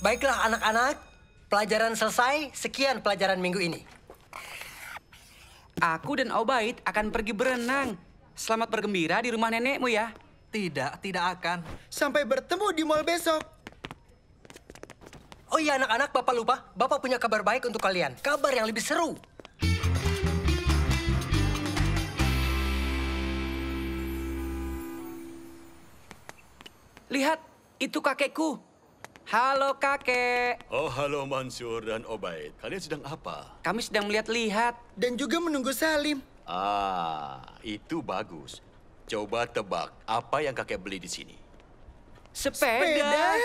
Baiklah anak-anak, pelajaran selesai. Sekian pelajaran minggu ini. Aku dan Obaid akan pergi berenang. Selamat bergembira di rumah nenekmu ya. Tidak, tidak akan. Sampai bertemu di mal besok. Oh iya anak-anak, Bapak lupa. Bapak punya kabar baik untuk kalian. Kabar yang lebih seru. Lihat, itu kakekku. Halo kakek. Oh halo Mansour dan Obaid. Kalian sedang apa? Kami sedang melihat-lihat. Dan juga menunggu Salim. Ah, itu bagus. Coba tebak apa yang kakek beli di sini. Sepeda.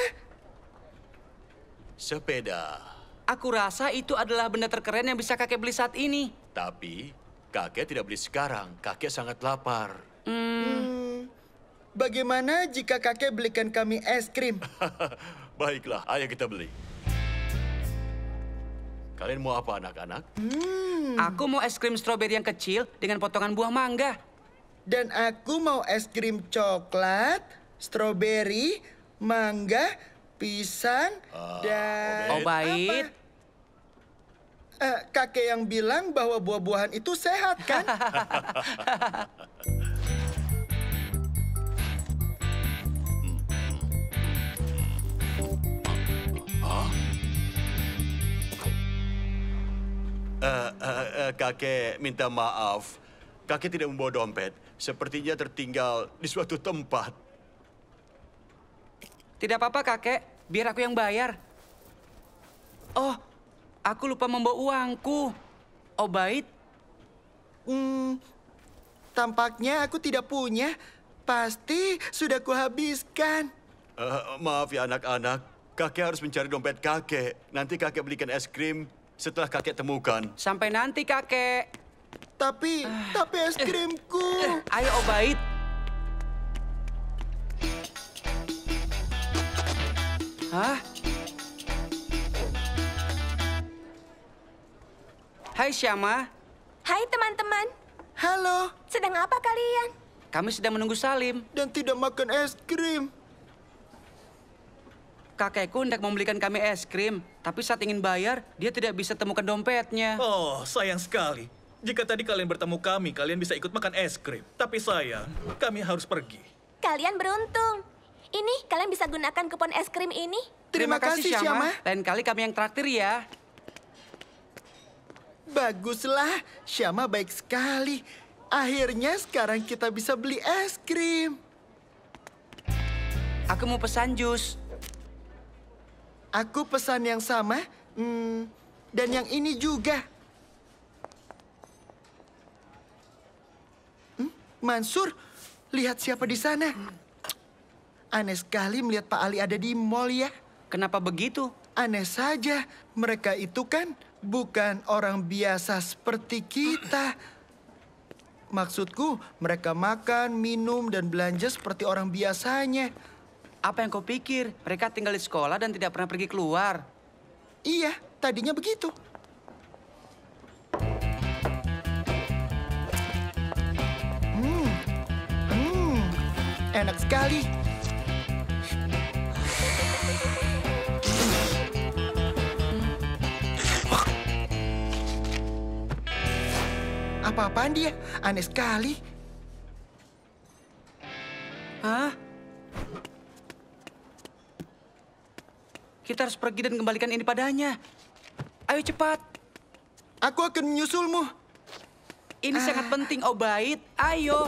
Sepeda. Aku rasa itu adalah benda terkeren yang bisa kakek beli saat ini. Tapi kakek tidak beli sekarang. Kakek sangat lapar. Bagaimana jika kakek belikan kami es krim? Baiklah, ayo kita beli. Kalian mau apa anak-anak? Aku mau es krim stroberi yang kecil dengan potongan buah mangga. Dan aku mau es krim coklat, stroberi, mangga, pisang, dan... Obaid. Kakek yang bilang bahwa buah-buahan itu sehat, kan? Kakek minta maaf. Kakek tidak membawa dompet. Sepertinya tertinggal di suatu tempat. Tidak apa-apa, kakek. Biar aku yang bayar. Oh, aku lupa membawa uangku. Obaid? Tampaknya aku tidak punya. Pasti sudah kuhabiskan. Maaf ya, anak-anak. Kakek harus mencari dompet kakek. Nanti kakek belikan es krim. Setelah kakek temukan. Sampai nanti, kakek. Tapi es krimku. Ayo, Obaid. Hah? Hai, Syama. Hai, teman-teman. Halo. Sedang apa kalian? Kami sedang menunggu Salim. Dan tidak makan es krim. Kakekku hendak membelikan kami es krim, tapi saat ingin bayar, dia tidak bisa temukan dompetnya. Oh, sayang sekali. Jika tadi kalian bertemu kami, kalian bisa ikut makan es krim. Tapi sayang, kami harus pergi. Kalian beruntung. Ini, kalian bisa gunakan kupon es krim ini. Terima kasih, Syama. Lain kali kami yang traktir ya. Baguslah, Syama baik sekali. Akhirnya sekarang kita bisa beli es krim. Aku mau pesan jus. Aku pesan yang sama, dan yang ini juga. Mansour, lihat siapa di sana. Aneh sekali melihat Pak Ali ada di mall ya. Kenapa begitu? Aneh saja, mereka itu kan bukan orang biasa seperti kita. Maksudku, mereka makan, minum, dan belanja seperti orang biasanya. Apa yang kau pikir? Mereka tinggal di sekolah dan tidak pernah pergi keluar. Iya, tadinya begitu. Enak sekali. Apa-apaan dia? Aneh sekali. Hah? Kita harus pergi dan kembalikan ini padanya. Ayo cepat. Aku akan menyusulmu. Ini sangat penting, Obaid. Ayo.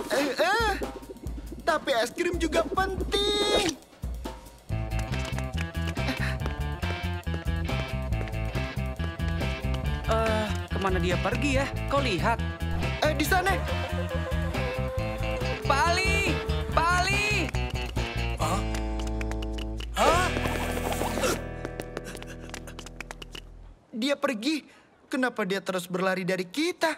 Tapi es krim juga penting. Kemana dia pergi ya? Kau lihat. Di sana. Pak Ali! Pak Ali! Dia pergi. Kenapa dia terus berlari dari kita?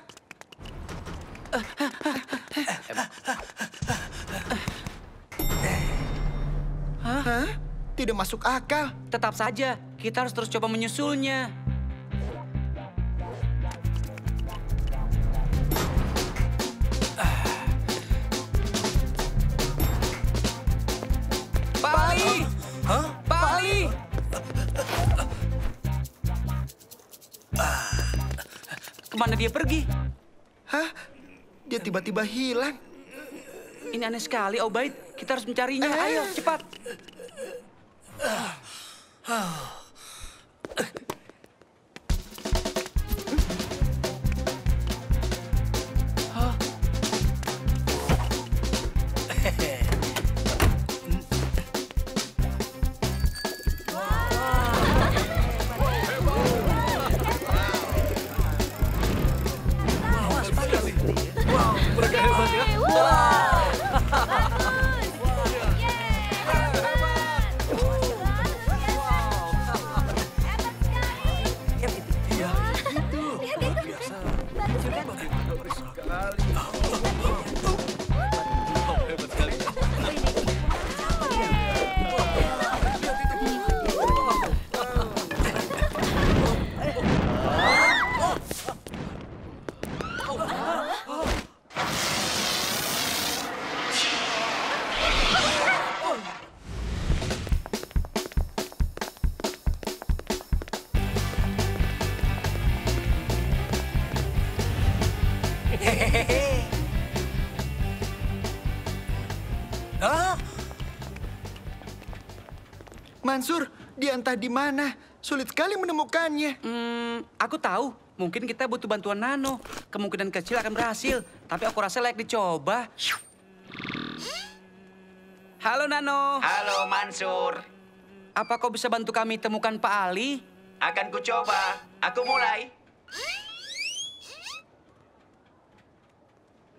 Hah? Tidak masuk akal. Tetap saja, kita harus terus coba menyusulnya. Kemana dia pergi? Hah? Dia tiba-tiba hilang. Ini aneh sekali, Obaid. Kita harus mencarinya. Ayo, cepat. Mansour, dia entah di mana. Sulit sekali menemukannya. Aku tahu. Mungkin kita butuh bantuan Nano. Kemungkinan kecil akan berhasil. Tapi aku rasa layak dicoba. Halo, Nano. Halo, Mansour. Apa kau bisa bantu kami temukan Pak Ali? Akan kucoba. Aku mulai.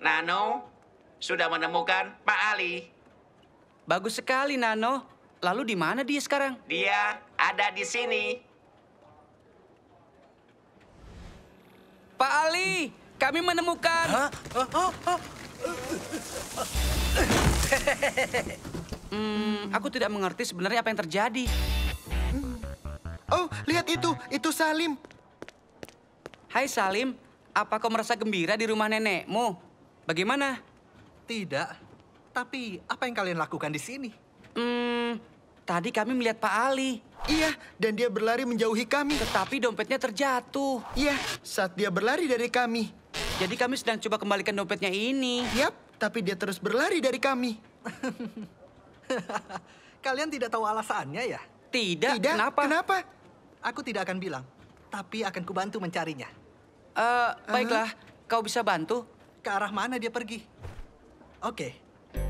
Nano, sudah menemukan Pak Ali. Bagus sekali, Nano. Lalu di mana dia sekarang? Dia ada di sini. Pak Ali, kami menemukan. Hah? Aku tidak mengerti sebenarnya apa yang terjadi. Oh, lihat itu. Itu Salim. Hai Salim, apa kau merasa gembira di rumah nenekmu? Bagaimana? Tidak, tapi apa yang kalian lakukan di sini? Tadi kami melihat Pak Ali. Iya, dan dia berlari menjauhi kami. Tetapi dompetnya terjatuh. Iya, saat dia berlari dari kami. Jadi kami sedang coba kembalikan dompetnya ini. Yap, tapi dia terus berlari dari kami. Kalian tidak tahu alasannya ya? Tidak. Kenapa? Aku tidak akan bilang, tapi akan kubantu mencarinya. Baiklah, kau bisa bantu. Ke arah mana dia pergi? Oke,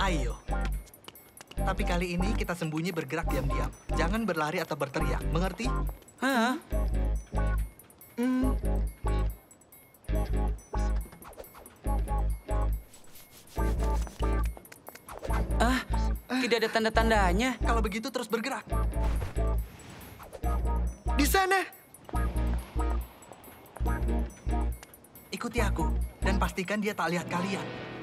ayo. Tapi kali ini kita sembunyi bergerak diam-diam. Jangan berlari atau berteriak, mengerti? Hah? Tidak ada tanda-tandanya. Kalau begitu terus bergerak. Di sana. Ikuti aku dan pastikan dia tak lihat kalian.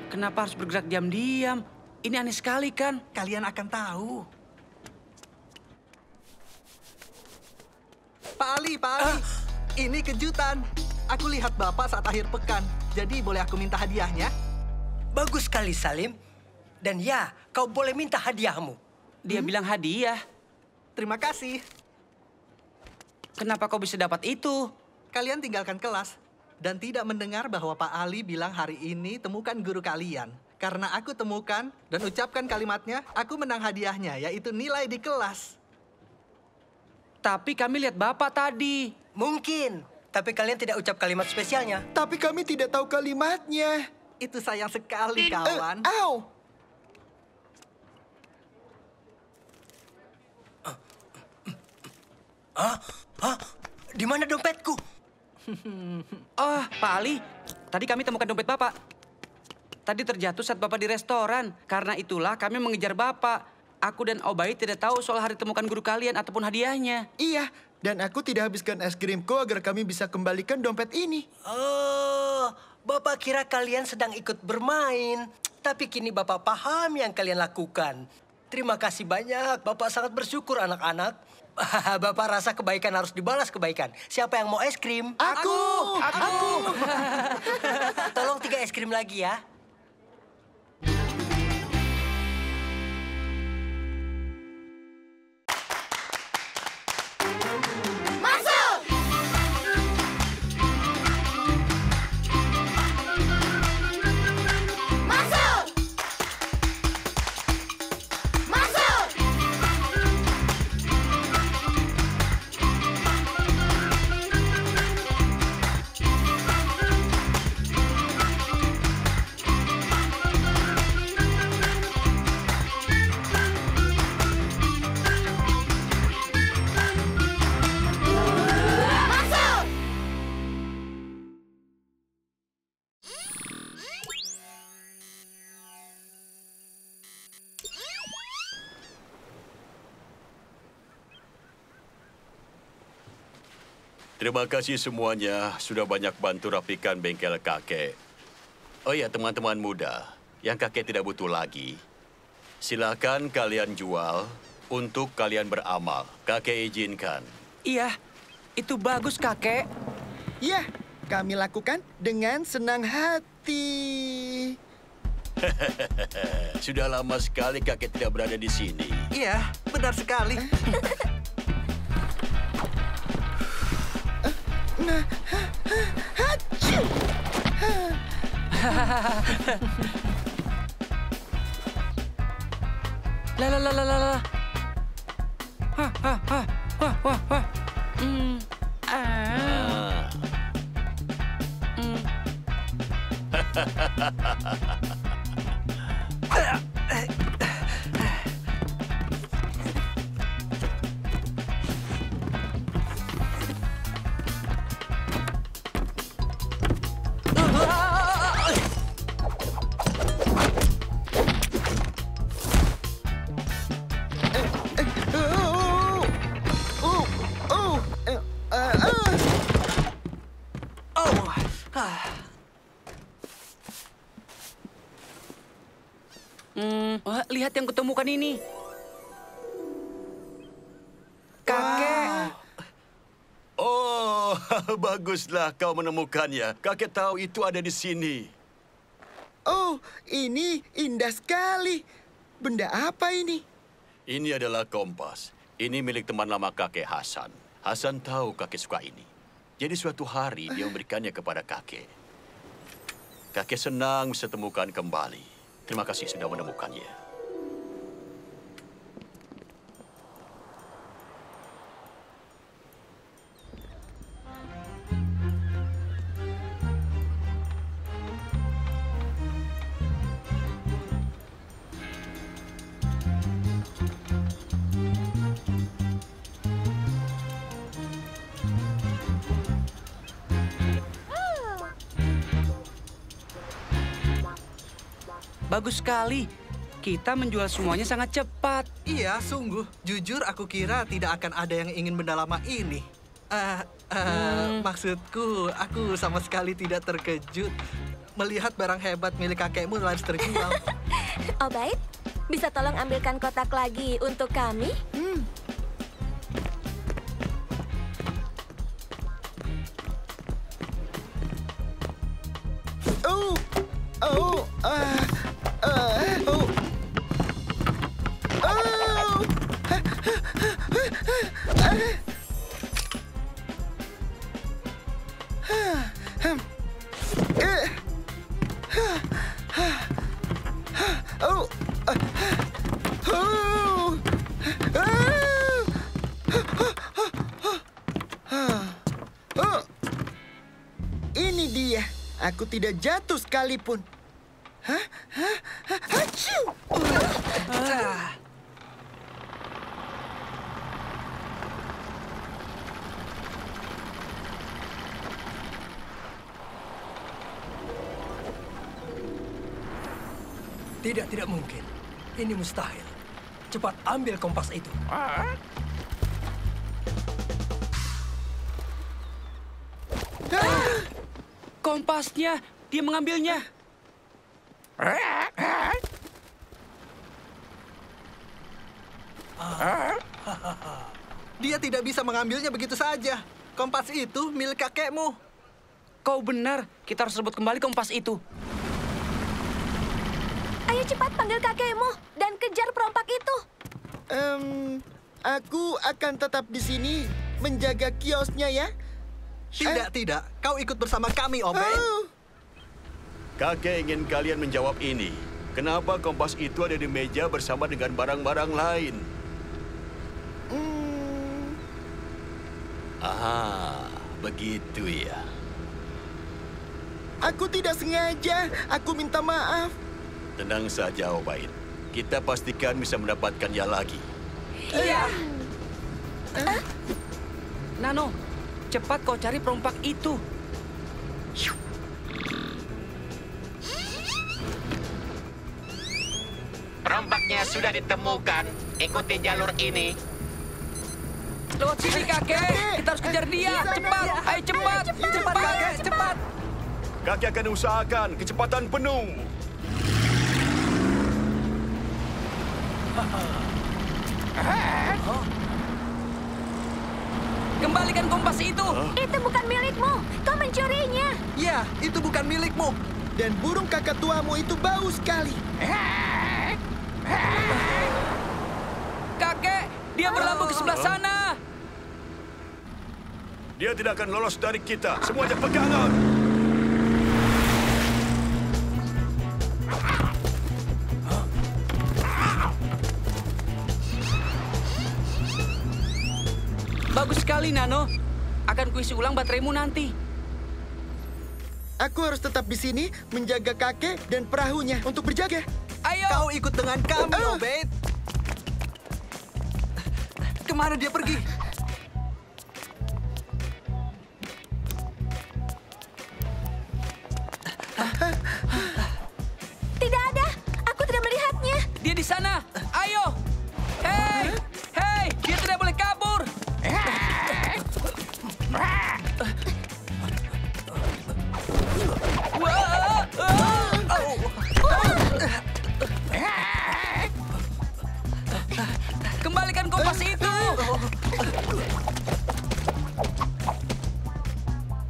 Kenapa harus bergerak diam-diam? Ini aneh sekali, kan? Kalian akan tahu. Pak Ali. Ini kejutan. Aku lihat Bapak saat akhir pekan. Jadi boleh aku minta hadiahnya? Bagus sekali, Salim. Dan ya, kau boleh minta hadiahmu. Dia bilang hadiah. Terima kasih. Kenapa kau bisa dapat itu? Kalian tinggalkan kelas. Dan tidak mendengar bahwa Pak Ali bilang hari ini temukan guru kalian. Karena aku temukan dan ucapkan kalimatnya, aku menang hadiahnya, yaitu nilai di kelas. Tapi kami lihat Bapak tadi. Mungkin, tapi kalian tidak ucap kalimat spesialnya. Tapi kami tidak tahu kalimatnya. Itu sayang sekali, kawan. Di mana dompetku? Oh, Pak Ali, tadi kami temukan dompet Bapak. Tadi terjatuh saat Bapak di restoran. Karena itulah kami mengejar Bapak. Aku dan Obaid tidak tahu soal hari temukan guru kalian ataupun hadiahnya. Iya, dan aku tidak habiskan es krimku agar kami bisa kembalikan dompet ini. Oh, Bapak kira kalian sedang ikut bermain. Tapi kini Bapak paham yang kalian lakukan. Terima kasih banyak. Bapak sangat bersyukur anak-anak. Bapak rasa kebaikan harus dibalas kebaikan. Siapa yang mau es krim? Aku. Tolong 3 es krim lagi ya. Masuk! Terima kasih semuanya sudah banyak bantu rapikan bengkel kakek. Oh ya, teman-teman muda, yang kakek tidak butuh lagi, silakan kalian jual untuk kalian beramal. Kakek izinkan. Iya, itu bagus kakek. Iya, kami lakukan dengan senang hati. Sudah lama sekali kakek tidak berada di sini. Iya, benar sekali. Lihat yang kutemukan ini. Kakek. Wow. Oh, baguslah kau menemukannya. Kakek tahu itu ada di sini. Oh, ini indah sekali. Benda apa ini? Ini adalah kompas. Ini milik teman lama kakek Hasan. Hasan tahu kakek suka ini. Jadi suatu hari dia memberikannya kepada kakek. Kakek senang bisa temukan kembali. Terima kasih sudah menemukannya. Bagus sekali. Kita menjual semuanya sangat cepat. Iya, sungguh. Jujur, aku kira tidak akan ada yang ingin benda lama ini. Maksudku, aku sama sekali tidak terkejut melihat barang hebat milik kakekmu laris terjual. Obaid, bisa tolong ambilkan kotak lagi untuk kami? Ini dia. Aku tidak jatuh sekalipun. Tidak mungkin. Ini mustahil. Cepat ambil kompas itu. Kompasnya, dia mengambilnya. Dia tidak bisa mengambilnya begitu saja. Kompas itu milik kakekmu. Kau benar, kita harus rebut kembali kompas itu. Ayo cepat panggil kakekmu dan kejar perompak itu. Aku akan tetap di sini menjaga kiosnya ya. Tidak. Kau ikut bersama kami, Obaid. Kakek ingin kalian menjawab ini. Kenapa kompas itu ada di meja bersama dengan barang-barang lain? Begitu ya. Aku tidak sengaja. Aku minta maaf. Tenang saja, Obaid. Kita pastikan bisa mendapatkannya lagi. Iya. Nano, cepat kau cari perompak itu. Perompaknya sudah ditemukan. Ikuti jalur ini. Lewat sini, kakek. Kita harus kejar dia. Cepat, ayo cepat. Cepat, kakek, cepat. Kakek akan usahakan kecepatan penuh. Kembalikan kompas itu. Itu bukan milikmu. Kau mencurinya. Ya, itu bukan milikmu. Dan burung kakak tuamu itu bau sekali. Kakek, dia berlabuh ke sebelah sana. Dia tidak akan lolos dari kita. Semuanya pegangan. Bagus sekali, Nano. Akan kuisi ulang bateraimu nanti. Aku harus tetap di sini menjaga kakek dan perahunya untuk berjaga. Ayo! Kau ikut dengan kami, Obaid. Kemana dia pergi? Tidak ada. Aku tidak melihatnya. Dia di sana. Ayo! Hei! Hei! Dia tidak boleh kabur! Kembalikan kompas itu.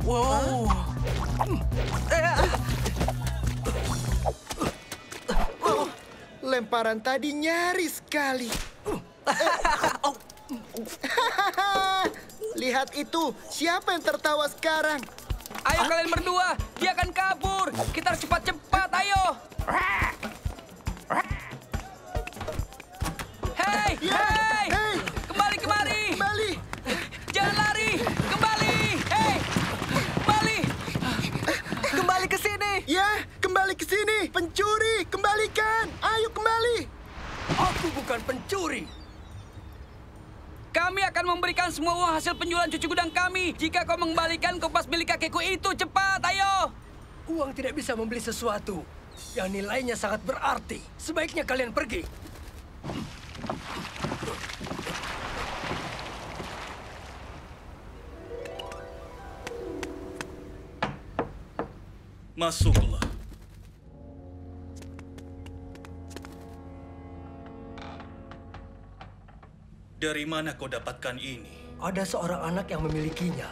Wow. Lemparan tadi nyaris sekali. Lihat itu, siapa yang tertawa sekarang? Ayo kalian berdua, dia akan kabur. Kita harus cepat-cepat, ayo. Hei, hei, hey. Kembali, kemari. Kembali. Jangan lari, kembali. Hei, kembali. Kembali ke sini. Ya, kembali ke sini. Pencuri, kembalikan. Ayo kembali. Aku bukan pencuri. Kami akan memberikan semua uang hasil penjualan cucu gudang kami. Jika kau mengembalikan kompas milik kakekku itu, cepat, ayo. Uang tidak bisa membeli sesuatu yang nilainya sangat berarti. Sebaiknya kalian pergi. Masuklah. Dari mana kau dapatkan ini? Ada seorang anak yang memilikinya.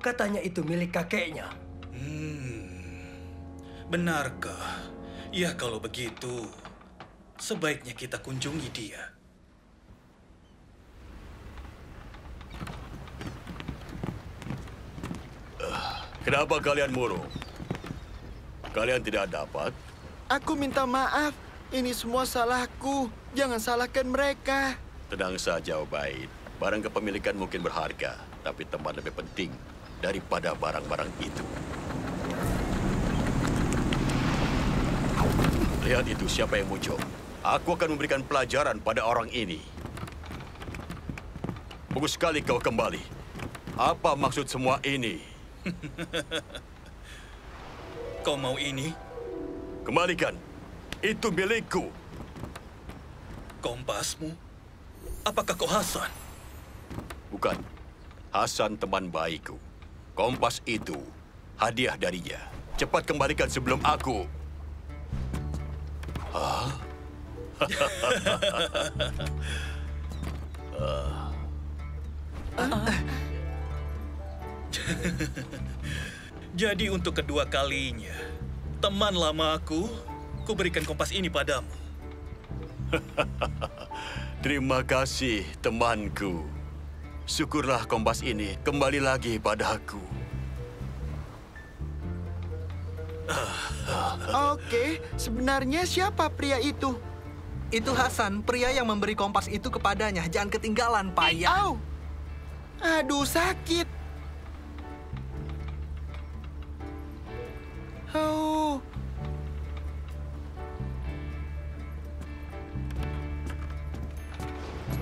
Katanya itu milik kakeknya. Benarkah? Ya, kalau begitu, sebaiknya kita kunjungi dia. Kenapa kalian murung? Kalian tidak dapat? Aku minta maaf. Ini semua salahku. Jangan salahkan mereka. Tenang saja, Obaid. Barang kepemilikan mungkin berharga, tapi tempat lebih penting daripada barang-barang itu. Lihat itu, siapa yang muncul. Aku akan memberikan pelajaran pada orang ini. Bagus sekali kau kembali. Apa maksud semua ini? Kau mau ini? Kembalikan. Itu milikku. Kompasmu? Apakah kau Hasan? Bukan. Hasan teman baikku. Kompas itu hadiah darinya. Cepat kembalikan sebelum aku. Hah? Jadi untuk kedua kalinya, teman lama aku, kuberikan kompas ini padamu. Terima kasih, temanku. Syukurlah kompas ini kembali lagi padaku. Oke, sebenarnya siapa pria itu? Itu Hasan, pria yang memberi kompas itu kepadanya. Jangan ketinggalan, payah. Aduh, sakit. Oh.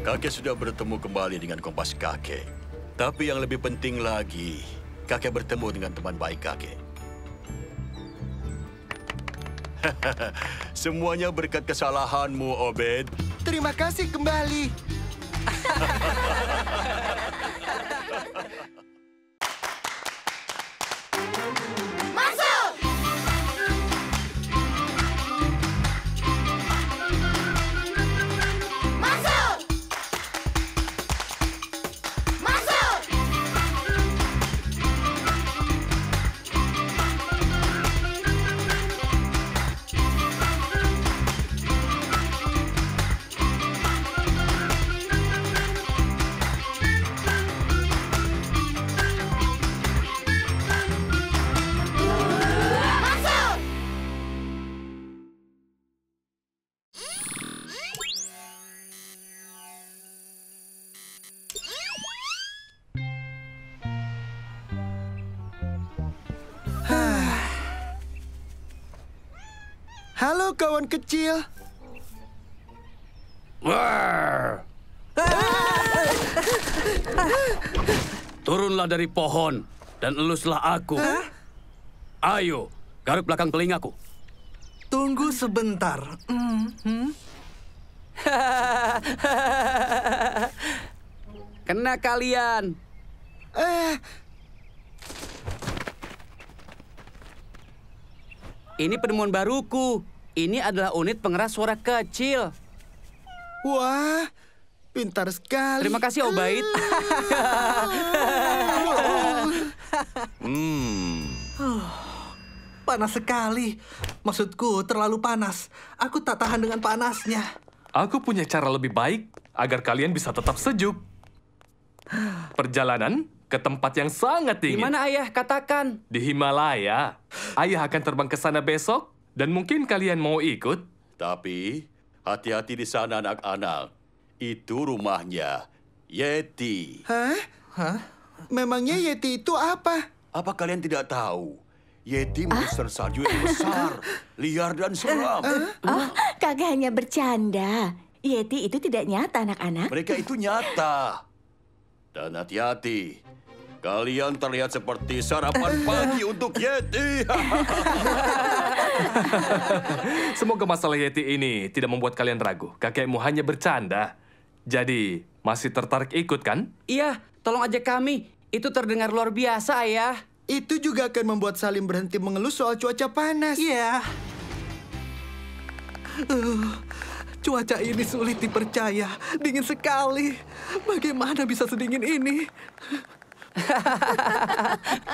Kakek sudah bertemu kembali dengan kompas kakek. Tapi yang lebih penting lagi, kakek bertemu dengan teman baik kakek. Semuanya berkat kesalahanmu, Obaid. Terima kasih kembali. Halo kawan kecil. Turunlah dari pohon dan eluslah aku. Ayo, garuk belakang telingaku. Tunggu sebentar. Kena kalian. Ini penemuan baruku. Ini adalah unit pengeras suara kecil. Wah, pintar sekali. Terima kasih, Obaid. Panas sekali. Maksudku, terlalu panas. Aku tak tahan dengan panasnya. Aku punya cara lebih baik agar kalian bisa tetap sejuk. Perjalanan ke tempat yang sangat dingin. Di mana, Ayah? Katakan. Di Himalaya. Ayah akan terbang ke sana besok, dan mungkin kalian mau ikut. Tapi, hati-hati di sana, anak-anak. Itu rumahnya Yeti. Hah? Hah? Memangnya Yeti itu apa? Apa kalian tidak tahu? Yeti monster salju yang besar, liar dan seram. Oh, kagak hanya bercanda. Yeti itu tidak nyata, anak-anak. Mereka itu nyata. Dan hati-hati. Kalian terlihat seperti sarapan pagi untuk Yeti. Semoga masalah Yeti ini tidak membuat kalian ragu. Kakekmu hanya bercanda. Jadi, masih tertarik ikut, kan? Iya, tolong ajak kami. Itu terdengar luar biasa, Ayah. Itu juga akan membuat Salim berhenti mengeluh soal cuaca panas. Iya. Cuaca ini sulit dipercaya. Dingin sekali. Bagaimana bisa sedingin ini?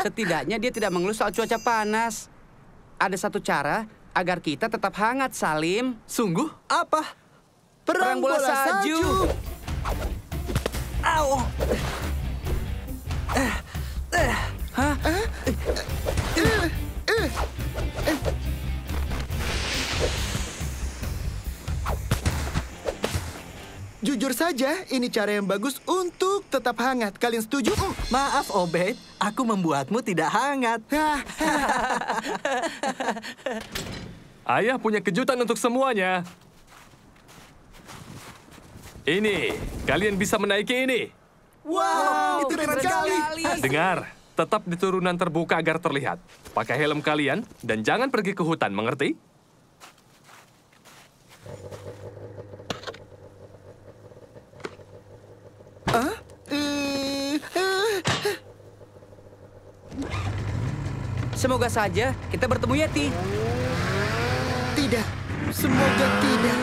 Setidaknya dia tidak mengeluh soal cuaca panas. Ada satu cara agar kita tetap hangat, Salim. Sungguh? Apa? Perang bola salju. Au. Hah? Jujur saja, ini cara yang bagus untuk tetap hangat. Kalian setuju? Maaf, Obaid. Aku membuatmu tidak hangat. Ayah punya kejutan untuk semuanya. Ini, kalian bisa menaiki ini. Wow, itu keren sekali. Dengar, tetap di turunan terbuka agar terlihat. Pakai helm kalian dan jangan pergi ke hutan, mengerti? Semoga saja kita bertemu Yeti. Tidak, semoga tidak.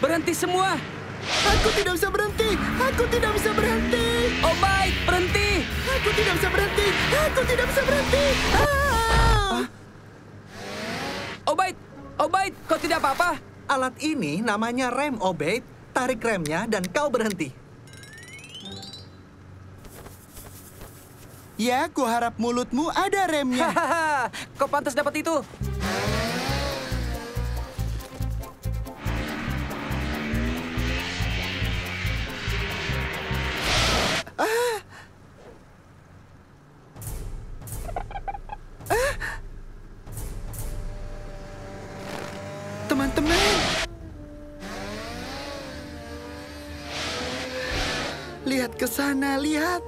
Berhenti semua. Aku tidak bisa berhenti. Aku tidak bisa berhenti. Obaid, berhenti. Aku tidak bisa berhenti. Aku tidak bisa berhenti. Obaid, Obaid, kau tidak apa-apa? Alat ini namanya rem, Obaid. Tarik remnya dan kau berhenti. Ya, ku harap mulutmu ada remnya. Kau pantas dapat itu. Teman-teman. Lihat ke sana, lihat.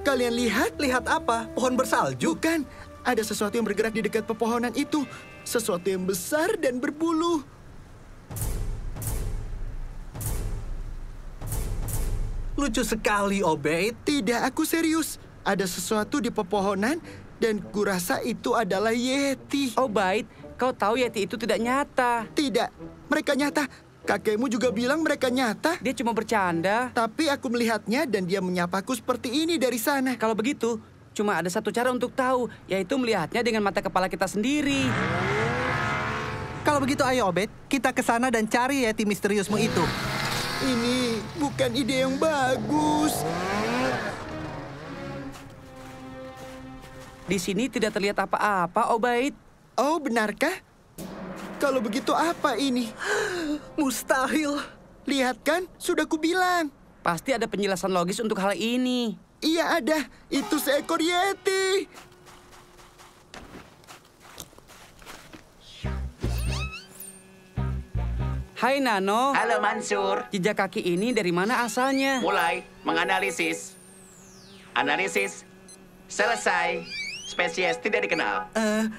Kalian lihat? Lihat apa? Pohon bersalju? Bukan. Ada sesuatu yang bergerak di dekat pepohonan itu. Sesuatu yang besar dan berbulu. Lucu sekali, Obaid. Tidak, aku serius. Ada sesuatu di pepohonan dan kurasa itu adalah Yeti. Obaid, kau tahu Yeti itu tidak nyata. Tidak, mereka nyata. Kakekmu juga bilang mereka nyata. Dia cuma bercanda. Tapi aku melihatnya dan dia menyapaku seperti ini dari sana. Kalau begitu, cuma ada satu cara untuk tahu, yaitu melihatnya dengan mata kepala kita sendiri. Kalau begitu ayo, Obaid, kita ke sana dan cari Yeti misteriusmu itu. Ini bukan ide yang bagus. Di sini tidak terlihat apa-apa, Obaid. Oh, benarkah? Kalau begitu apa ini? Mustahil. Lihat kan, sudah kubilang. Pasti ada penjelasan logis untuk hal ini. Iya ada, itu seekor Yeti. Hai Nano. Halo Mansour. Jejak kaki ini dari mana asalnya? Mulai menganalisis. Analisis selesai. Spesies tidak dikenal.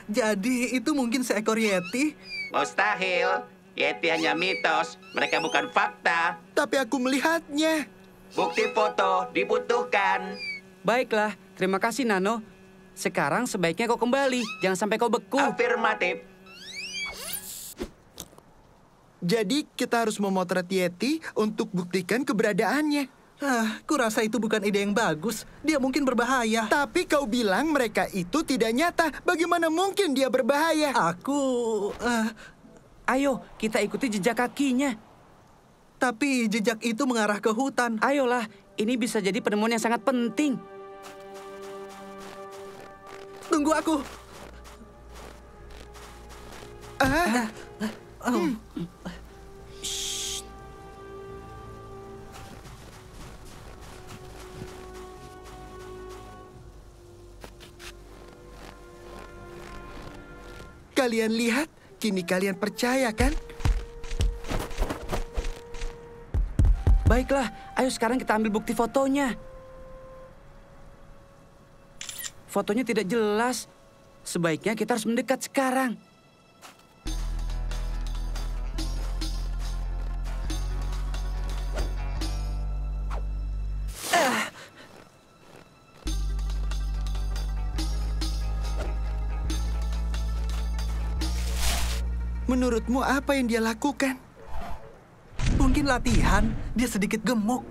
Jadi itu mungkin seekor Yeti? Mustahil. Yeti hanya mitos. Mereka bukan fakta. Tapi aku melihatnya. Bukti foto dibutuhkan. Baiklah. Terima kasih Nano. Sekarang sebaiknya kau kembali. Jangan sampai kau beku. Afirmatif. Jadi kita harus memotret Yeti untuk buktikan keberadaannya. Kurasa itu bukan ide yang bagus. Dia mungkin berbahaya. Tapi kau bilang mereka itu tidak nyata. Bagaimana mungkin dia berbahaya? Ayo, kita ikuti jejak kakinya. Tapi jejak itu mengarah ke hutan. Ayolah, ini bisa jadi penemuan yang sangat penting. Tunggu aku. Kalian lihat, kini kalian percaya kan? Baiklah, ayo sekarang kita ambil bukti fotonya. Fotonya tidak jelas. Sebaiknya kita harus mendekat sekarang. Menurutmu apa yang dia lakukan? Mungkin latihan, dia sedikit gemuk.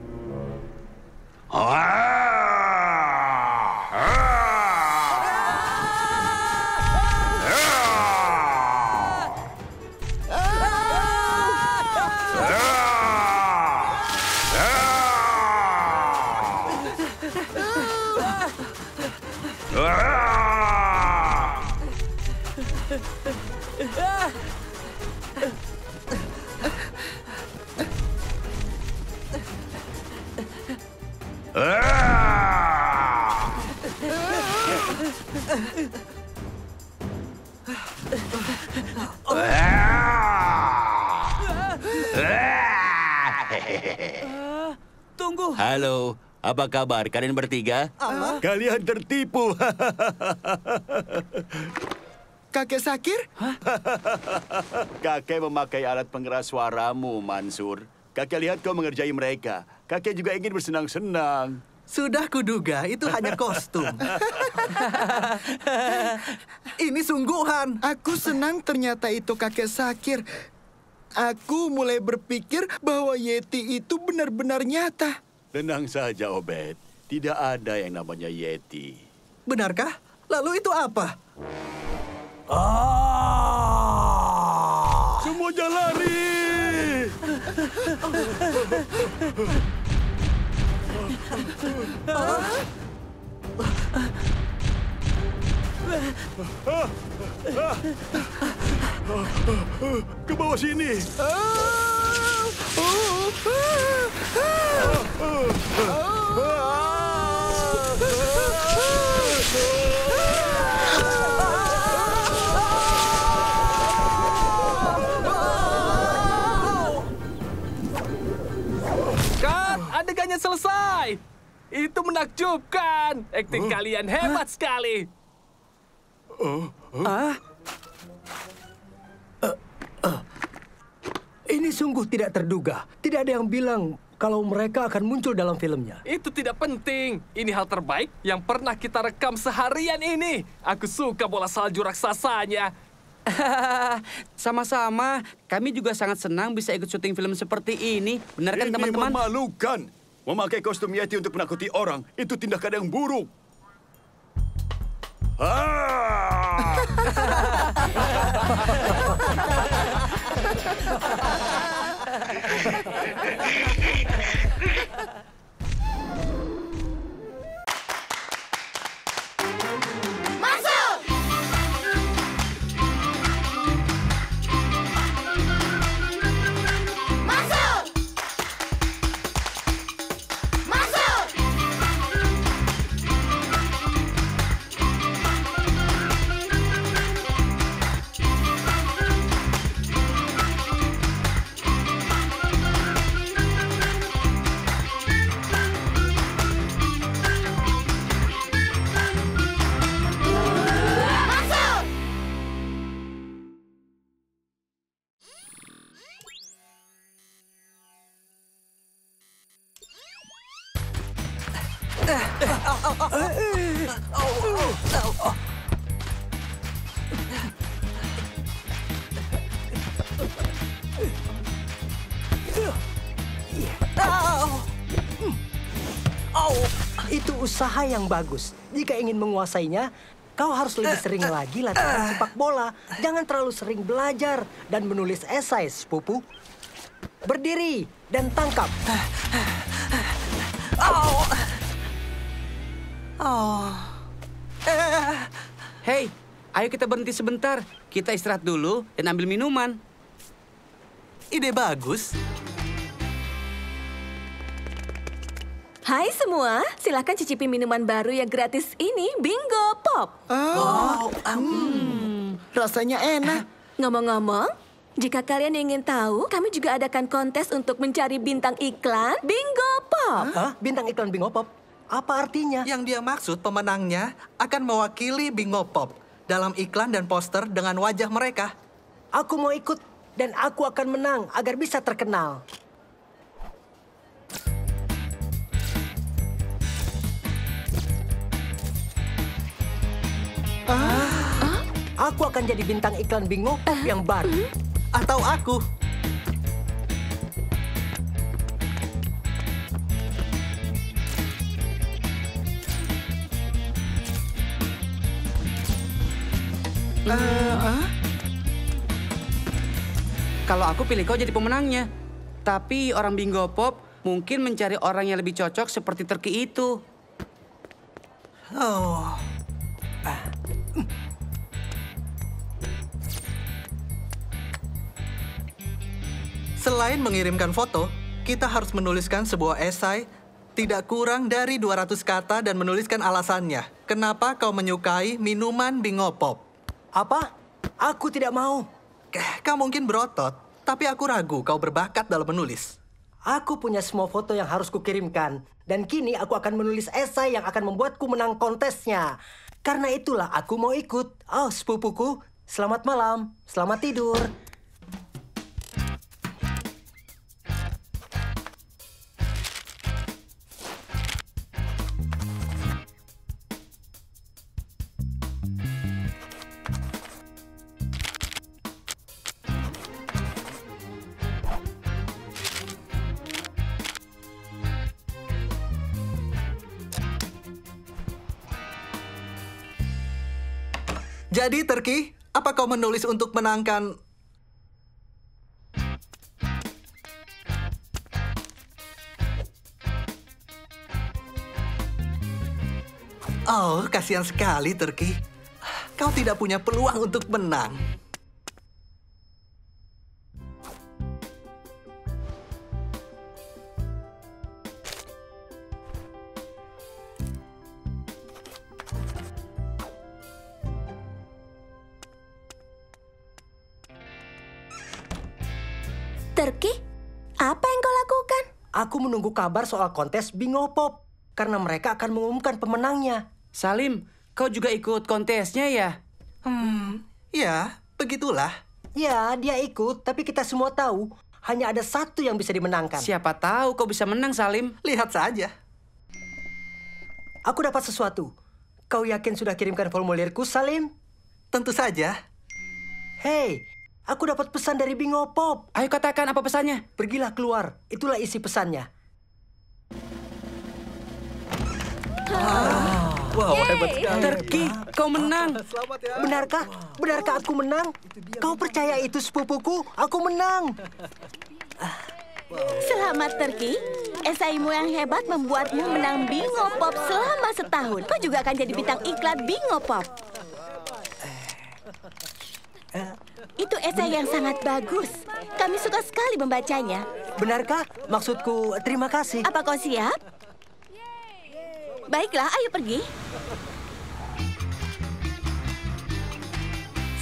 Tunggu. Halo, apa kabar? Kalian bertiga? Kalian tertipu. Kakek Zakir? Kakek memakai alat pengeras suaramu, Mansour. Kakek lihat kau mengerjai mereka. Kakek juga ingin bersenang-senang. Sudah kuduga, itu hanya kostum. Ini sungguhan. Aku senang ternyata itu kakek Zakir. Aku mulai berpikir bahwa Yeti itu benar-benar nyata. Tenang saja, Obaid. Tidak ada yang namanya Yeti. Benarkah? Lalu itu apa? Semuanya lari! Ke bawah sini. Adegannya selesai. Itu menakjubkan. Akting kalian hebat sekali. Ini sungguh tidak terduga. Tidak ada yang bilang kalau mereka akan muncul dalam filmnya. Itu tidak penting. Ini hal terbaik yang pernah kita rekam seharian ini. Aku suka bola salju raksasanya. Sama-sama. Kami juga sangat senang bisa ikut syuting film seperti ini. Benar kan teman-teman? Ini memalukan. Memakai kostum Yeti untuk menakuti orang. Itu tindakan yang buruk. Itu usaha yang bagus. Jika ingin menguasainya, kau harus lebih sering lagi latihan sepak bola. Jangan terlalu sering belajar dan menulis esai, sepupu. Berdiri dan tangkap. Hei, ayo kita berhenti sebentar. Kita istirahat dulu dan ambil minuman. Ide bagus. Hai semua, silahkan cicipi minuman baru yang gratis ini, Bingo Pop. Rasanya enak. Ngomong-ngomong, jika kalian ingin tahu, kami juga adakan kontes untuk mencari bintang iklan Bingo Pop. Bintang iklan Bingo Pop? Apa artinya? Yang dia maksud pemenangnya akan mewakili Bingo Pop dalam iklan dan poster dengan wajah mereka. Aku mau ikut dan aku akan menang agar bisa terkenal. Aku akan jadi bintang iklan Bingo Pop yang baru. Atau aku. Kalau aku pilih kau jadi pemenangnya. Tapi orang Bingo Pop mungkin mencari orang yang lebih cocok seperti Turki itu. Selain mengirimkan foto, kita harus menuliskan sebuah esai tidak kurang dari 200 kata dan menuliskan alasannya. Kenapa kau menyukai minuman Bingo Pop? Apa? Aku tidak mau. Kau mungkin berotot, tapi aku ragu kau berbakat dalam menulis. Aku punya semua foto yang harus kukirimkan. Dan kini aku akan menulis esai yang akan membuatku menang kontesnya. Karena itulah aku mau ikut. Oh, sepupuku, selamat malam. Selamat tidur. Jadi, Turki, apa kau menulis untuk menangkan? Oh, kasihan sekali, Turki. Kau tidak punya peluang untuk menang. Turki, apa yang kau lakukan? Aku menunggu kabar soal kontes Bingo Pop, karena mereka akan mengumumkan pemenangnya. Salim, kau juga ikut kontesnya ya? Ya, begitulah. Ya, dia ikut, tapi kita semua tahu. Hanya ada satu yang bisa dimenangkan. Siapa tahu kau bisa menang, Salim. Lihat saja. Aku dapat sesuatu. Kau yakin sudah kirimkan formulirku, Salim? Tentu saja. Hei, aku dapat pesan dari Bingo Pop. Ayo katakan apa pesannya. Pergilah keluar. Itulah isi pesannya. Wow, hebat sekali. Turki, kau menang. Benarkah? Benarkah aku menang? Kau percaya itu sepupuku? Aku menang. Selamat, Turki. Esaimu yang hebat membuatmu menang Bingo Pop selama setahun. Kau juga akan jadi bintang iklan Bingo Pop. Itu esai yang sangat bagus. Kami suka sekali membacanya. Benarkah? Maksudku, terima kasih. Apa kau siap? Baiklah, ayo pergi.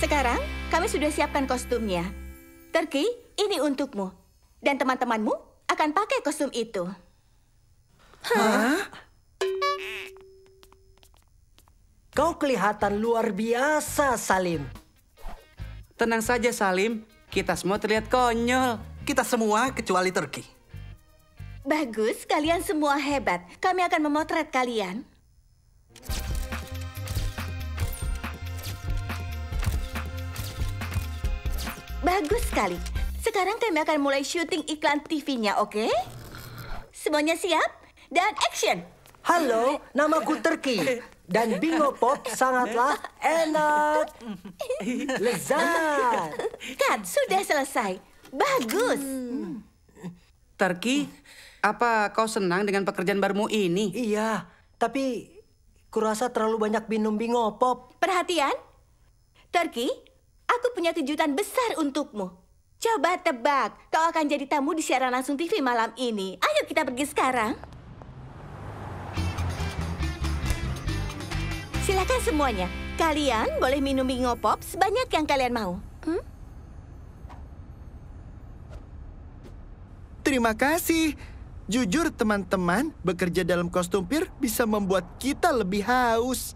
Sekarang, kami sudah siapkan kostumnya. Turki, ini untukmu. Dan teman-temanmu akan pakai kostum itu. Hah? Kau kelihatan luar biasa, Salim. Tenang saja, Salim. Kita semua terlihat konyol. Kita semua kecuali Turki. Bagus, kalian semua hebat. Kami akan memotret kalian. Bagus sekali. Sekarang kami akan mulai syuting iklan TV-nya, oke? Semuanya siap? Dan action! Halo, namaku Turki. Dan Bingo Pop sangatlah enak. Lezat. Kan, sudah selesai. Bagus. Turki, apa kau senang dengan pekerjaan barumu ini? Iya, tapi kurasa terlalu banyak minum Bingo Pop. Perhatian. Turki, aku punya kejutan besar untukmu. Coba tebak, kau akan jadi tamu di siaran langsung TV malam ini. Ayo kita pergi sekarang. Silakan semuanya. Kalian boleh minum Bingo Pop sebanyak yang kalian mau. Terima kasih. Jujur teman-teman, bekerja dalam kostum pir bisa membuat kita lebih haus.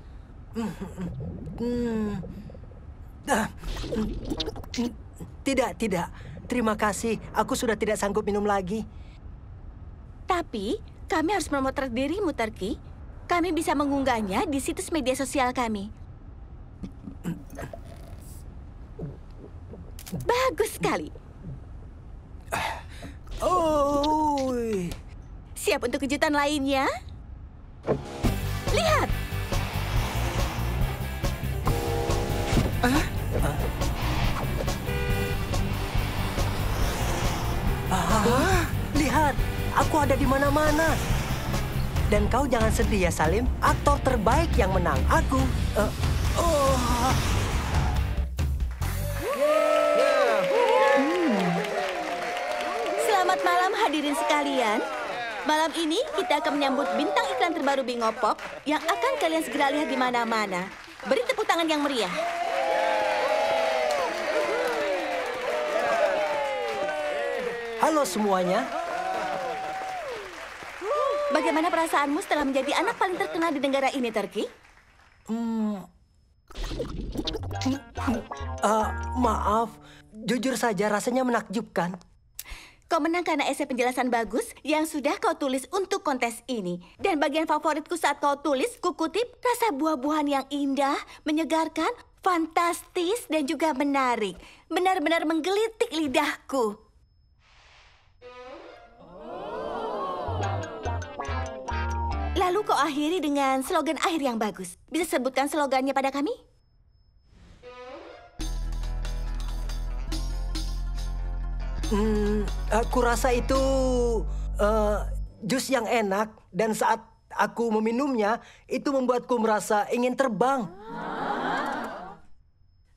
Tidak. Terima kasih. Aku sudah tidak sanggup minum lagi. Tapi kami harus memotret dirimu, Turki. Kami bisa mengunggahnya di situs media sosial kami. Bagus sekali. Oh. Siap untuk kejutan lainnya? Lihat. Lihat, aku ada di mana-mana. Dan kau jangan sedih ya, Salim. Aktor terbaik yang menang. Aku. Selamat malam hadirin sekalian. Malam ini kita akan menyambut bintang iklan terbaru Bingo Pop yang akan kalian segera lihat di mana-mana. Beri tepuk tangan yang meriah. Halo semuanya. Bagaimana perasaanmu setelah menjadi anak paling terkenal di negara ini, Turki? Maaf, jujur saja rasanya menakjubkan. Kau menang karena esai penjelasan bagus yang sudah kau tulis untuk kontes ini. Dan bagian favoritku saat kau tulis, kukutip rasa buah-buahan yang indah, menyegarkan, fantastis, dan juga menarik. Benar-benar menggelitik lidahku. Lalu kau akhiri dengan slogan akhir yang bagus. Bisa sebutkan slogannya pada kami? Aku rasa itu jus yang enak. Dan saat aku meminumnya, itu membuatku merasa ingin terbang.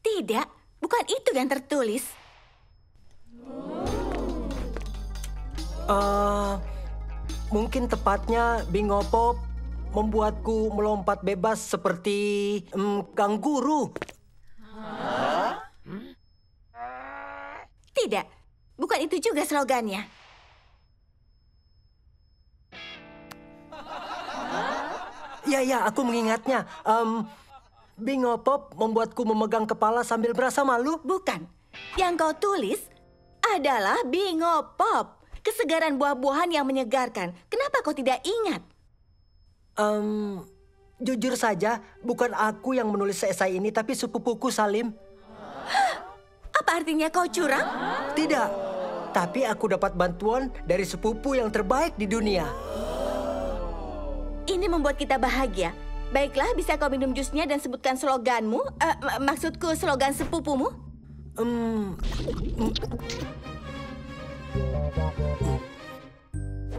Tidak, bukan itu yang tertulis. Mungkin tepatnya Bingo Pop membuatku melompat bebas seperti kangguru. Tidak, bukan itu juga slogannya. ya, aku mengingatnya. Bingo Pop membuatku memegang kepala sambil berasa malu. Bukan. Yang kau tulis adalah Bingo Pop. Kesegaran buah-buahan yang menyegarkan. Kenapa kau tidak ingat? Jujur saja, bukan aku yang menulis esai ini, tapi sepupuku Salim. Apa artinya kau curang? Tidak, tapi aku dapat bantuan dari sepupu yang terbaik di dunia. Ini membuat kita bahagia. Baiklah, bisa kau minum jusnya dan sebutkan sloganmu? Maksudku slogan sepupumu?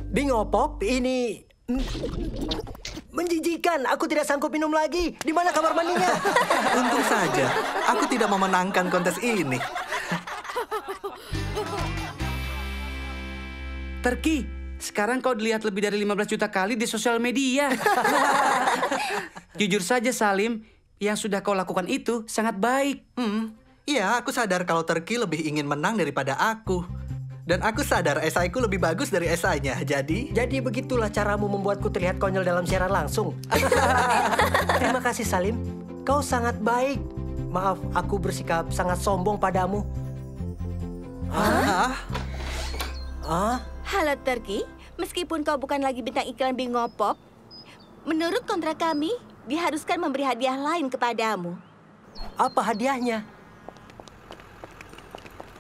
Bingo Pop, ini... menjijikan, aku tidak sanggup minum lagi. Di mana kamar mandinya? Untung saja, aku tidak memenangkan kontes ini. Turki, sekarang kau dilihat lebih dari 15 juta kali di sosial media. Jujur saja Salim, yang sudah kau lakukan itu sangat baik. Iya, aku sadar kalau Turki lebih ingin menang daripada aku. Dan aku sadar esaiku lebih bagus dari esainya, jadi... Jadi begitulah caramu membuatku terlihat konyol dalam siaran langsung. Terima kasih, Salim. Kau sangat baik. Maaf, aku bersikap sangat sombong padamu. Hah? Halo, Turki. Meskipun kau bukan lagi bintang iklan Bingo Pop, menurut kontrak kami, diharuskan memberi hadiah lain kepadamu. Apa hadiahnya?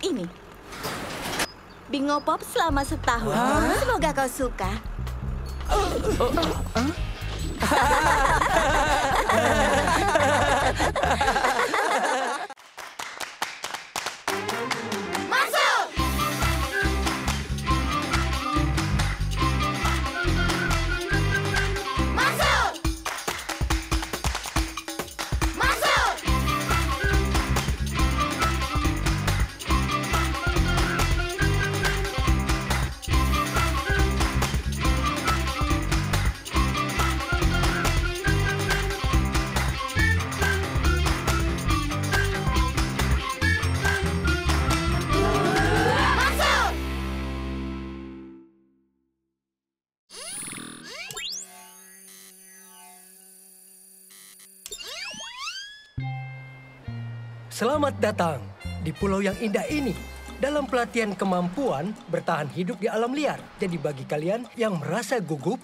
Ini. Bingo Pop selama setahun. Semoga kau suka. Masuk! Masuk! Masuk! Selamat datang di pulau yang indah ini. Dalam pelatihan kemampuan bertahan hidup di alam liar. Jadi bagi kalian yang merasa gugup,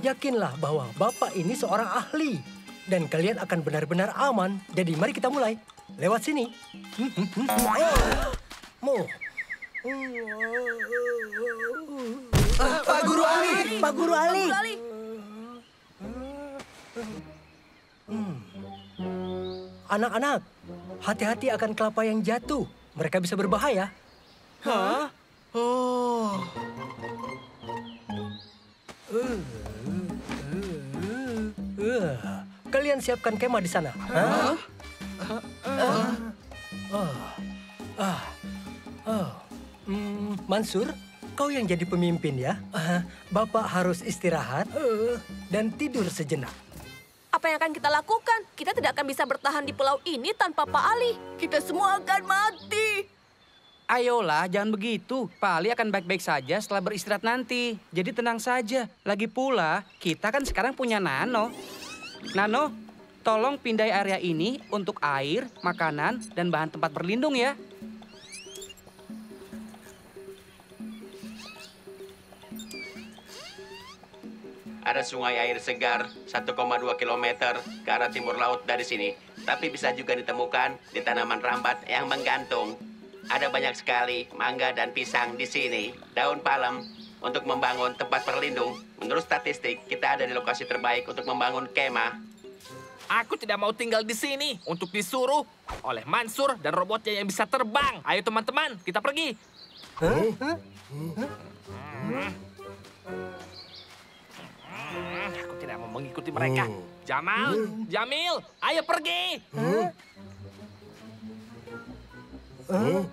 yakinlah bahwa Bapak ini seorang ahli. Dan kalian akan benar-benar aman. Jadi mari kita mulai. Lewat sini. Pak Guru Ali! Pak Guru Ali! Anak-anak, hati-hati akan kelapa yang jatuh. Mereka bisa berbahaya. Hah? Oh. Kalian siapkan kemah di sana. Hah? Mansour, kau yang jadi pemimpin ya. Bapak harus istirahat dan tidur sejenak. Apa yang akan kita lakukan? Kita tidak akan bisa bertahan di pulau ini tanpa Pak Ali. Kita semua akan mati. Ayolah, jangan begitu. Pak Ali akan baik-baik saja setelah beristirahat nanti. Jadi tenang saja. Lagi pula, kita kan sekarang punya Nano. Nano, tolong pindai area ini untuk air, makanan, dan bahan tempat berlindung ya. Ada sungai air segar 1,2 km ke arah timur laut dari sini. Tapi bisa juga ditemukan di tanaman rambat yang menggantung. Ada banyak sekali mangga dan pisang di sini. Daun palem untuk membangun tempat berlindung. Menurut statistik, kita ada di lokasi terbaik untuk membangun kemah. Aku tidak mau tinggal di sini untuk disuruh oleh Mansour dan robotnya yang bisa terbang. Ayo teman-teman, kita pergi. Aku tidak mau mengikuti mereka. Jamal, Jamil, ayo pergi. Mereka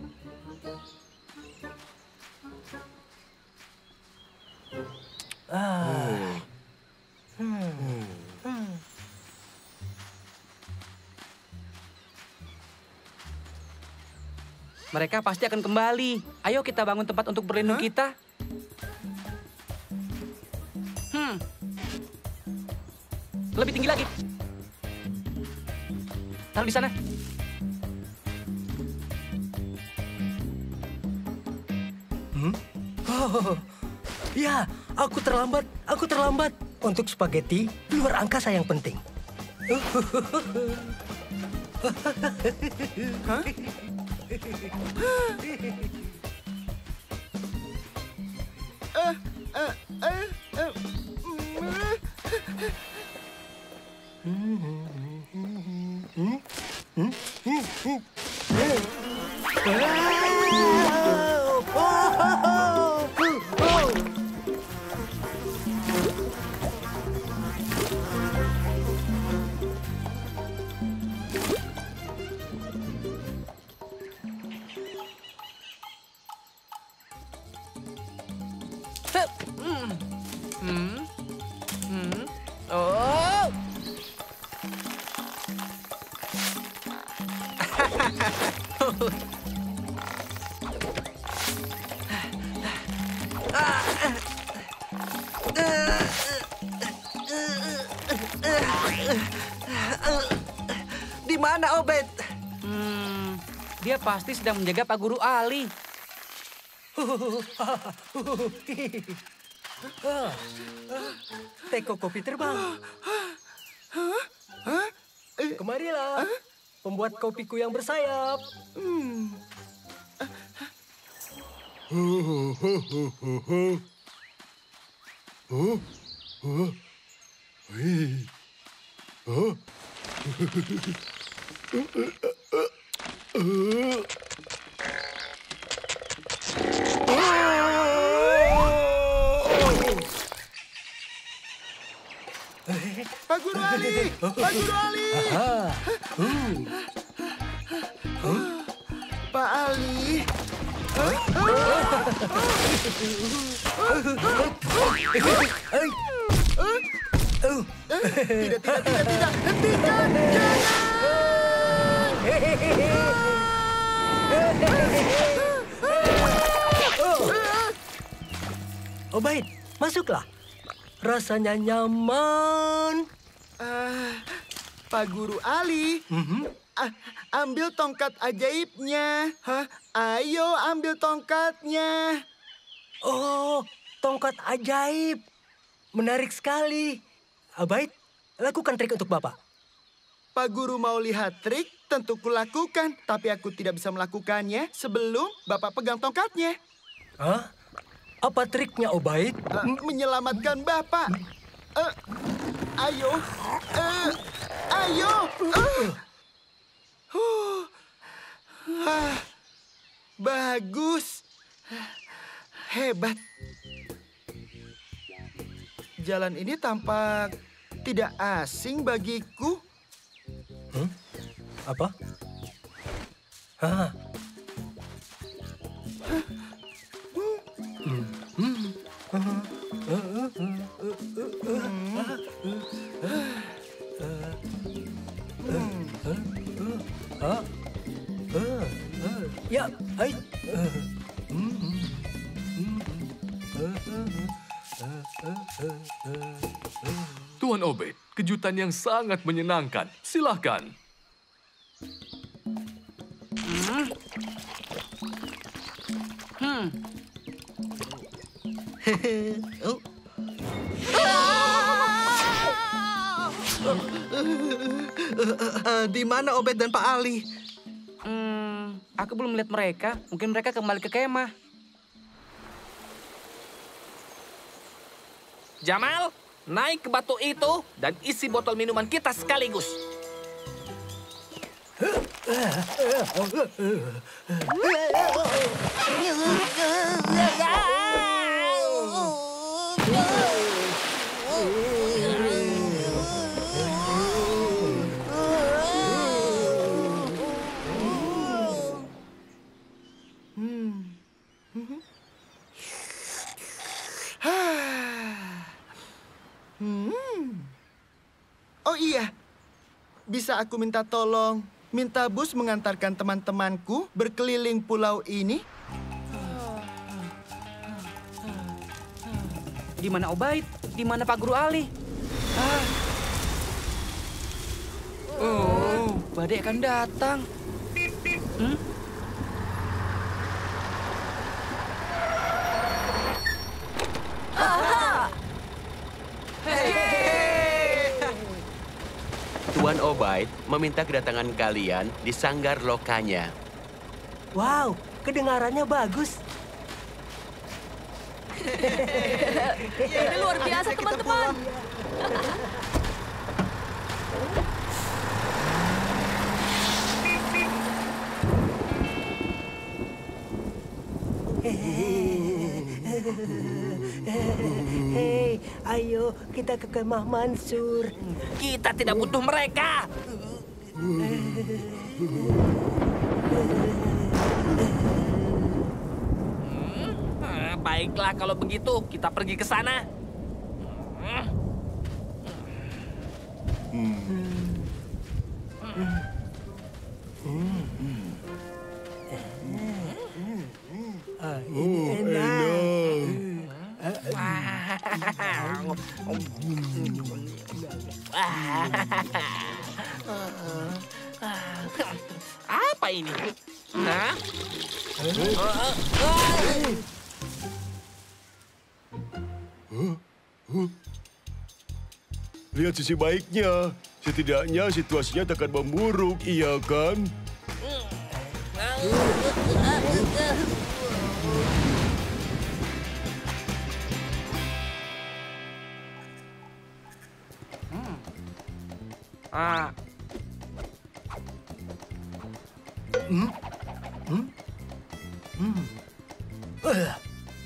pasti akan kembali. Ayo kita bangun tempat untuk berlindung kita. Lebih tinggi lagi. Taruh di sana. Oh, ya, aku terlambat. Aku terlambat. Untuk spaghetti, luar angkasa yang penting. Hah? Di mana Obaid? Dia pasti sedang menjaga Pak Guru Ali. Teko kopi terbang. Kemarilah, pembuat kopiku yang bersayap. Pak Guru Ali! Pak Guru Ali! Pak Ali! Tidak, Obaid, masuklah. Rasanya nyaman. Pak Guru Ali, ambil tongkat ajaibnya. Ayo ambil tongkatnya. Oh, tongkat ajaib. Menarik sekali. Obaid, lakukan trik untuk Bapak. Pak Guru mau lihat trik, tentu kulakukan. Tapi aku tidak bisa melakukannya sebelum Bapak pegang tongkatnya. Hah? Apa triknya, Obaid? Menyelamatkan Bapak. Ayo. Ayo. Bagus. Hebat. Jalan ini tampak tidak asing bagiku. Apa? Ya, hai. Tuan Obaid, kejutan yang sangat menyenangkan. Silahkan. Di mana Obaid dan Pak Ali? Aku belum melihat mereka. Mungkin mereka kembali ke kemah. Jamal, naik ke batu itu dan isi botol minuman kita sekaligus. Bisa aku minta tolong, minta bus mengantarkan teman-temanku berkeliling pulau ini? Di mana Obaid? Di mana Pak Guru Ali? Oh, badai akan datang. Hmm? Tuan Obaid meminta kedatangan kalian di sanggar lokanya. Wow, kedengarannya bagus. Ini luar biasa, teman-teman. Hei, ayo kita ke kemah Mansour. Kita tidak butuh mereka. Baiklah, kalau begitu kita pergi ke sana. Ini enak. Apa ini? Hah? Lihat sisi baiknya. Setidaknya situasinya takkan memburuk, iya kan?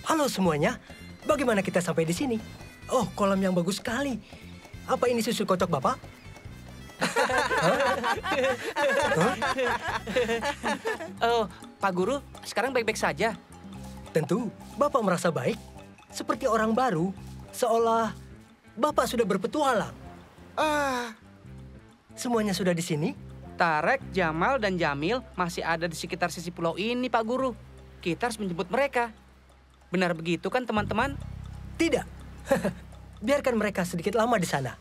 Halo semuanya, bagaimana kita sampai di sini? Oh, kolam yang bagus sekali. Apa ini susu kocok Bapak? Oh, Pak Guru, sekarang baik-baik saja. Tentu, Bapak merasa baik. Seperti orang baru, seolah Bapak sudah berpetualang. Semuanya sudah di sini? Tarek, Jamal, dan Jamil masih ada di sekitar sisi pulau ini, Pak Guru. Kita harus menjemput mereka. Benar begitu kan, teman-teman? Tidak. Biarkan mereka sedikit lama di sana.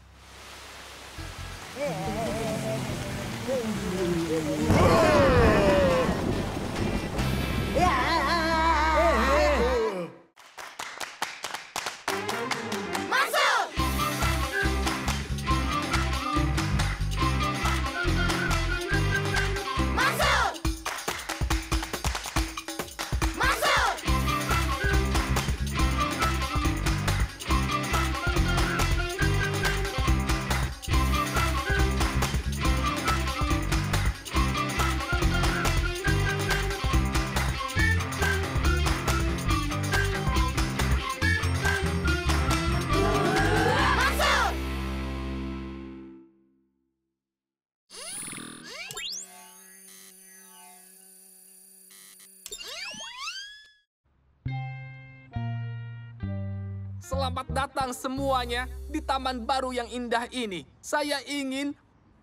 Selamat datang semuanya di taman baru yang indah ini. Saya ingin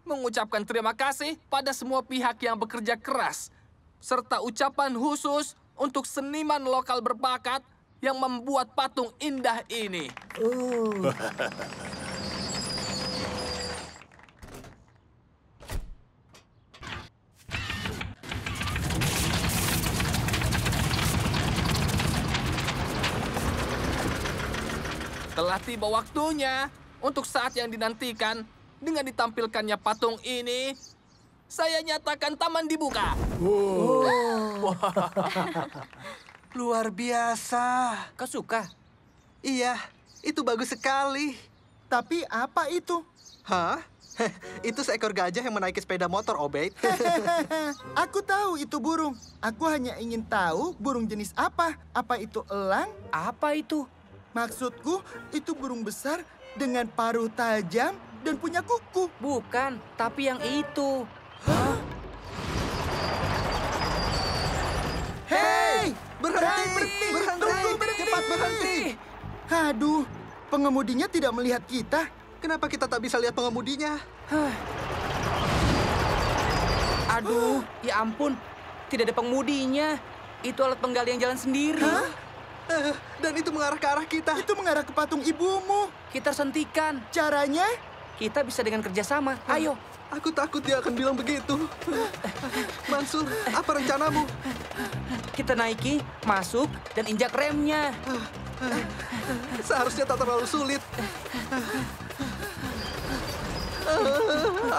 mengucapkan terima kasih pada semua pihak yang bekerja keras. Serta ucapan khusus untuk seniman lokal berbakat yang membuat patung indah ini. Telah tiba waktunya untuk saat yang dinantikan. Dengan ditampilkannya patung ini, saya nyatakan taman dibuka. Luar biasa. Kau suka? Iya, itu bagus sekali. Tapi apa itu? Hah? Itu seekor gajah yang menaiki sepeda motor, Obaid. Aku tahu itu burung. Aku hanya ingin tahu burung jenis apa. Apa itu elang? Apa itu? Maksudku, itu burung besar dengan paruh tajam dan punya kuku. Bukan, tapi yang itu. Hah? Hei! Berhenti! Cepat berhenti! Aduh, pengemudinya tidak melihat kita. Kenapa kita tak bisa lihat pengemudinya? Aduh, ya ampun. Tidak ada pengemudinya. Itu alat penggali yang jalan sendiri. Dan itu mengarah ke arah kita. Itu mengarah ke patung ibumu. Kita harus hentikan. Caranya? Kita bisa dengan kerjasama. Ayo. Aku takut dia akan bilang begitu. Mansour, apa rencanamu? Kita naiki, masuk, dan injak remnya. Seharusnya tak terlalu sulit.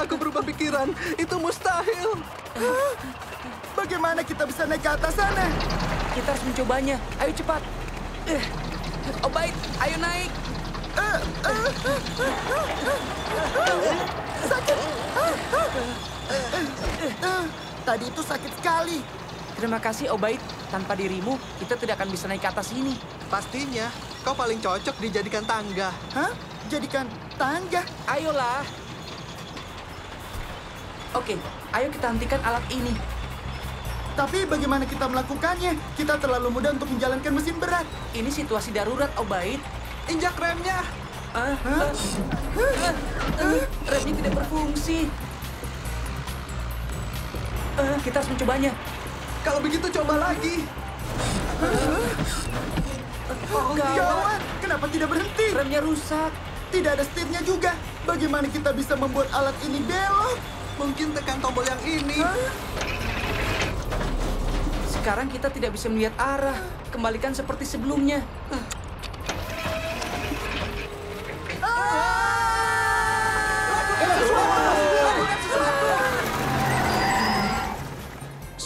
Aku berubah pikiran. Itu mustahil. Bagaimana kita bisa naik ke atas sana? Kita harus mencobanya. Ayo cepat. Obaid, ayo naik. Sakit. Tadi itu sakit sekali. Terima kasih, Obaid. Tanpa dirimu, kita tidak akan bisa naik ke atas ini. Pastinya. Kau paling cocok dijadikan tangga. Hah? Jadikan tangga? Ayolah. Oke, ayo kita hentikan alat ini. Tapi bagaimana kita melakukannya? Kita terlalu muda untuk menjalankan mesin berat. Ini situasi darurat, Obaid. Injak remnya. Remnya tidak berfungsi. Kita harus mencobanya. Kalau begitu coba lagi. Oh, gawat. Kenapa tidak berhenti? Remnya rusak. Tidak ada setirnya juga. Bagaimana kita bisa membuat alat ini belok? Mungkin tekan tombol yang ini. Sekarang kita tidak bisa melihat arah. Kembalikan seperti sebelumnya.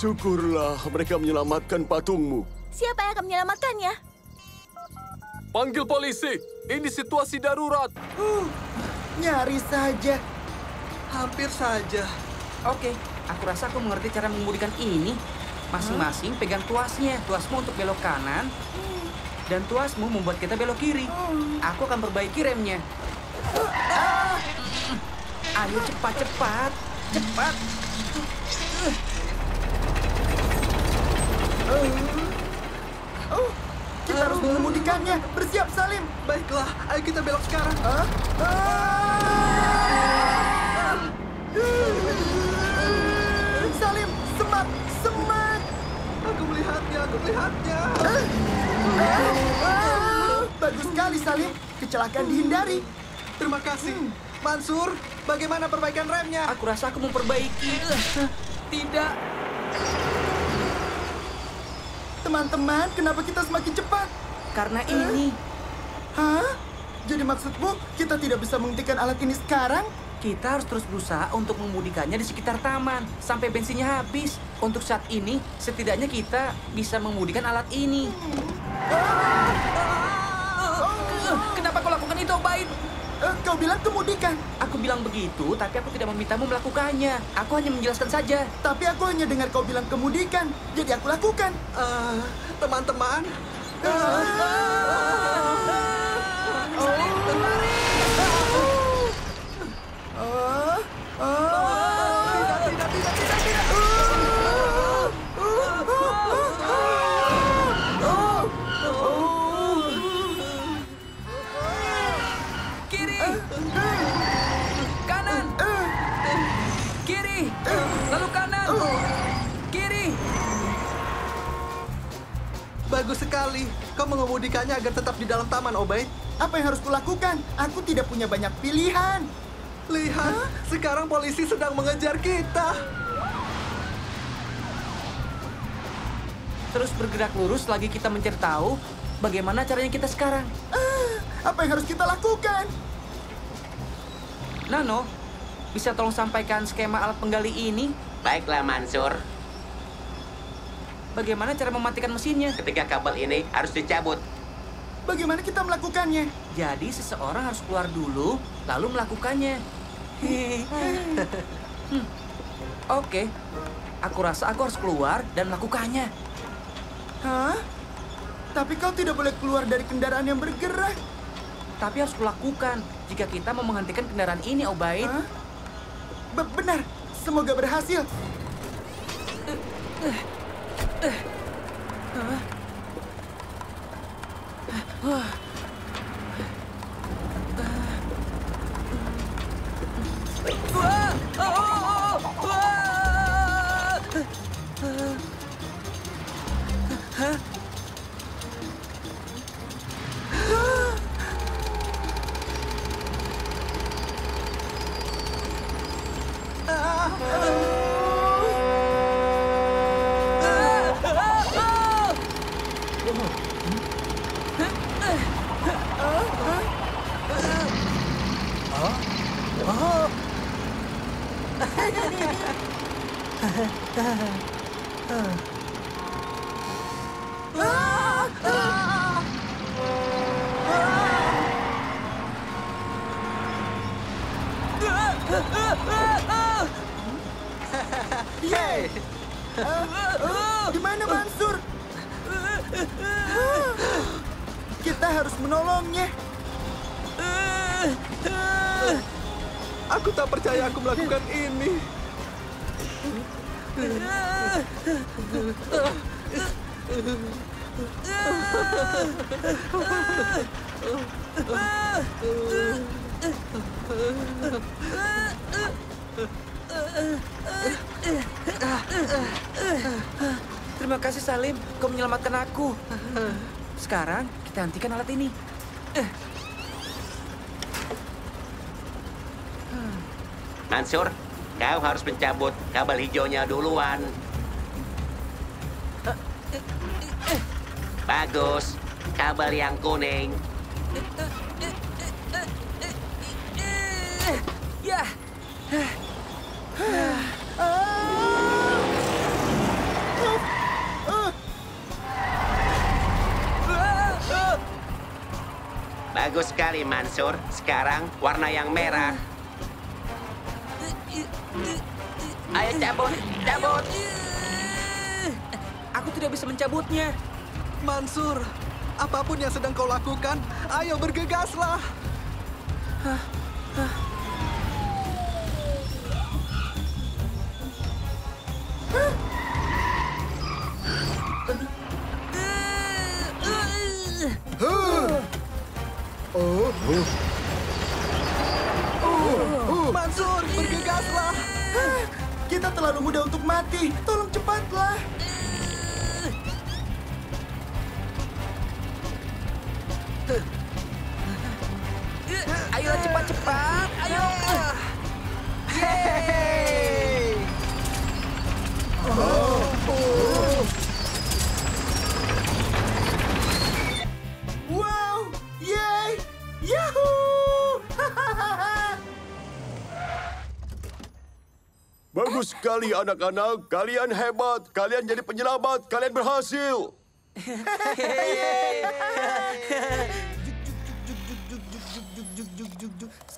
Syukurlah mereka menyelamatkan patungmu. Siapa yang akan menyelamatkannya? Panggil polisi. Ini situasi darurat. Nyaris saja. Hampir saja. Oke, aku rasa aku mengerti cara mengemudikan ini. Masing-masing pegang tuasnya. Tuasmu untuk belok kanan. Dan tuasmu membuat kita belok kiri. Aku akan perbaiki remnya. Ayo cepat-cepat. Cepat. Kita harus mengemudikannya. Bersiap, Salim. Baiklah, ayo kita belok sekarang. Salim, semat, semat. Aku melihatnya, aku melihatnya. Bagus sekali, Salim. Kecelakaan dihindari. Terima kasih. Mansour, bagaimana perbaikan remnya? Aku rasa aku memperbaiki. Tidak. Teman-teman, kenapa kita semakin cepat? Karena ini. Hah? Jadi maksudmu, kita tidak bisa menghentikan alat ini sekarang? Kita harus terus berusaha untuk mengemudikannya di sekitar taman, sampai bensinnya habis. Untuk saat ini, setidaknya kita bisa mengemudikan alat ini. Kenapa kau lakukan itu, Obaid? Kau bilang kemudikan. Aku bilang begitu, tapi aku tidak memintamu melakukannya. Aku hanya menjelaskan saja. Tapi aku hanya dengar kau bilang kemudikan. Jadi aku lakukan. Teman-teman. Bagus sekali. Kau mengemudikannya agar tetap di dalam taman, Obaid. Apa yang harus kulakukan? Aku tidak punya banyak pilihan. Lihat, sekarang polisi sedang mengejar kita. Terus bergerak lurus lagi kita mencari tahu bagaimana caranya kita sekarang. Apa yang harus kita lakukan? Nano, bisa tolong sampaikan skema alat penggali ini? Baiklah, Mansour. Bagaimana cara mematikan mesinnya? Ketiga kabel ini harus dicabut. Bagaimana kita melakukannya? Jadi seseorang harus keluar dulu, lalu melakukannya. Oke, aku rasa aku harus keluar dan melakukannya. Hah? Tapi kau tidak boleh keluar dari kendaraan yang bergerak. Tapi harus kulakukan jika kita mau menghentikan kendaraan ini, Obaid. Benar, semoga berhasil. Gimana Mansour? Kita harus menolongnya. Aku tak percaya aku melakukan ini. Terima kasih Salim, kau menyelamatkan aku. Sekarang kita hentikan alat ini. Mansour, kau harus mencabut kabel hijaunya duluan. Bagus, kabel yang kuning. Ya. Bagus sekali Mansour. Sekarang warna yang merah. Ayo cabut, cabut. Aku tidak bisa mencabutnya. Mansour, apapun yang sedang kau lakukan, ayo bergegaslah. Mansour, bergegaslah. Kita terlalu muda untuk mati. Tolong cepatlah. Ayo cepat-cepat. Ayo. Hey. Wow, yay, yahoo! Bagus sekali anak-anak, kalian hebat, kalian jadi penyelamat, kalian berhasil.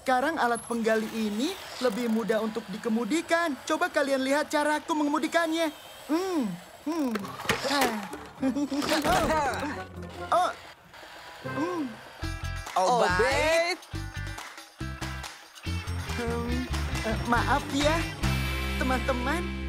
Sekarang alat penggali ini lebih mudah untuk dikemudikan. Coba kalian lihat cara aku mengemudikannya. Obaid. Maaf ya, teman-teman.